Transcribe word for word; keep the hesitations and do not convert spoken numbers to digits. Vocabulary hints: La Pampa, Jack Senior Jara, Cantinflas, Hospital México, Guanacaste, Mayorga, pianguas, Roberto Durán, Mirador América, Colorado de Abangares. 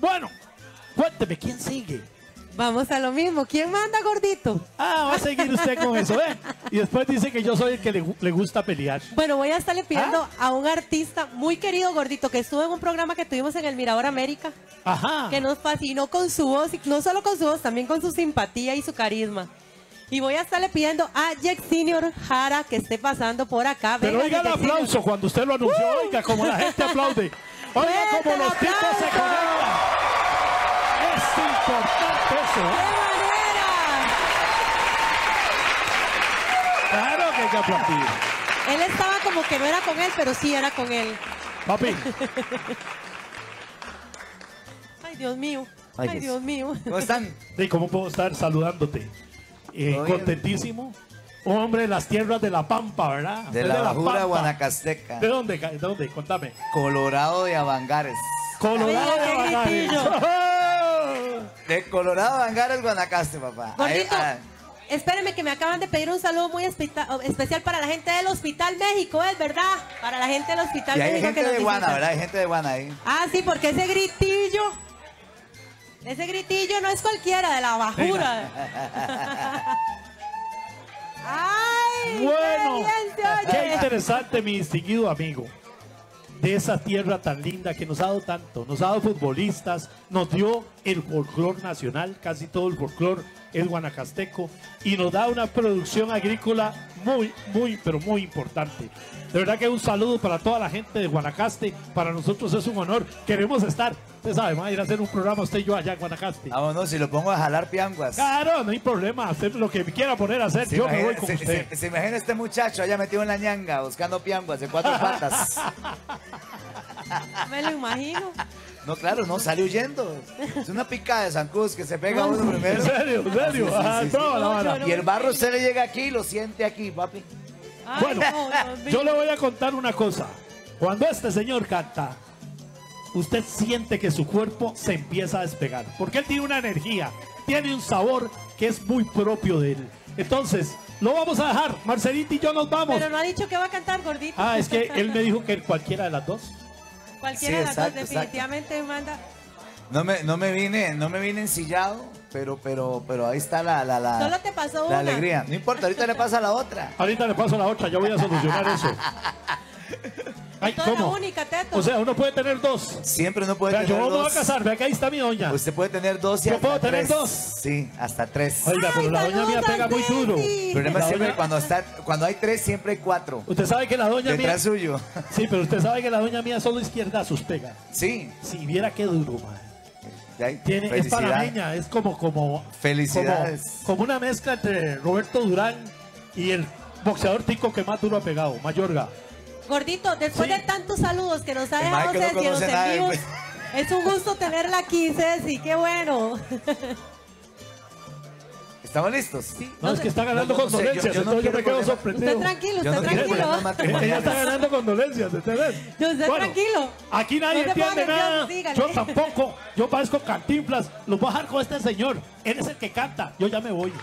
Bueno, cuénteme, ¿quién sigue? Vamos a lo mismo. ¿Quién manda, gordito? Ah, va a seguir usted con eso, ¿eh? Y después dice que yo soy el que le, le gusta pelear. Bueno, voy a estarle pidiendo ¿Ah? a un artista muy querido, gordito, que estuvo en un programa que tuvimos en el Mirador América. Ajá. Que nos fascinó con su voz, y no solo con su voz, también con su simpatía y su carisma. Y voy a estarle pidiendo a Jack Senior Jara que esté pasando por acá. Pero oiga el aplauso Senior. Cuando usted lo anunció, uh. oiga, como la gente aplaude. Oiga, como los tipos se conectan. Es importante eso, ¿eh? ¡Qué manera! Claro que hay que aplaudir. Él estaba como que no era con él, pero sí era con él. Papi. Ay, Dios mío. Ay, Ay Dios mío. ¿Cómo están? Sí, ¿cómo puedo estar saludándote? Eh, contentísimo. Hombre, de las tierras de La Pampa, ¿verdad? De la, de la bajura guanacasteca. ¿De dónde? ¿De dónde? Contame. Colorado de Abangares. Colorado Ay, de Abangares. De Colorado de Abangares, Guanacaste, papá. Gordito, ahí, ahí. Espéreme que me acaban de pedir un saludo muy especial para la gente del Hospital México, ¿es verdad? Para la gente del Hospital México. Y hay México gente que nos de Guana, visitan. ¿Verdad? Hay gente de Guana ahí. Ah, sí, porque ese gritillo, ese gritillo no es cualquiera, de la bajura. ¡Ay! Bueno, qué, bien, qué interesante, mi distinguido amigo. De esa tierra tan linda que nos ha dado tanto, nos ha dado futbolistas, nos dio el folclor nacional, casi todo el folclor es guanacasteco, y nos da una producción agrícola muy, muy, pero muy importante. De verdad que un saludo para toda la gente de Guanacaste, para nosotros es un honor, queremos estar, usted sabe, va a ir a hacer un programa usted y yo allá en Guanacaste. Vámonos, ah, bueno, si lo pongo a jalar pianguas. Claro, no hay problema, hacer lo que me quiera poner a hacer, se yo imagina, me voy con se, usted. Se, se imagina este muchacho allá metido en la ñanga, buscando pianguas de cuatro patas. Me lo imagino. No, claro, no, sale huyendo. Es una picada de zancudos que se pega uno primero. ¿En serio? ¿En serio? Ah, sí, sí, sí, ah, sí. No, no, no. Y el barro se le llega aquí y lo siente aquí, papi. Ay, bueno, no, yo le voy a contar una cosa. Cuando este señor canta, usted siente que su cuerpo se empieza a despegar. Porque él tiene una energía, tiene un sabor que es muy propio de él. Entonces, lo vamos a dejar. Marcelita y yo nos vamos. Pero no ha dicho que va a cantar, gordito. Ah, es que él me dijo que cualquiera de las dos. Cualquiera sí, de las exacto, dos, definitivamente exacto. manda. No me, no me vine, no me vine ensillado, pero, pero, pero ahí está la, la, la, Solo te pasó la una. alegría. No importa, ahorita le pasa la otra. Ahorita le paso la otra, yo voy a solucionar eso. Ay, ¿cómo? Única, o sea, uno puede tener dos. Siempre uno puede o sea, tener yo dos. Yo no voy a casar, vea que ahí está mi doña. Usted puede tener dos y yo hasta puedo tener tres. dos. Sí, hasta tres. Oiga, pero la doña mía pega muy duro. El problema es siempre doña... cuando, está, cuando hay tres, siempre hay cuatro. Usted sabe que la doña Detrás mía... Detrás suyo. Sí, pero usted sabe que la doña mía solo izquierdazos pega. Sí. Si viera qué duro, madre. Tiene, es panameña, es como... como Felicidades. Como, como una mezcla entre Roberto Durán y el boxeador tico que más duro ha pegado, Mayorga. Gordito, después sí. de tantos saludos que nos ha dejado Ceci en los envíos, es un gusto tenerla aquí, Ceci, qué bueno. ¿Estamos listos? Sí. No, no, es que está ganando no, no, condolencias, yo, yo no entonces yo me quedo problema. sorprendido. Usted tranquilo, usted no tranquilo. Ella está ganando condolencias, ¿usted ves? Yo usted bueno, tranquilo. Aquí nadie no entiende nada, Dios, yo tampoco, yo parezco Cantinflas, los voy a dejar con este señor, él es el que canta, yo ya me voy.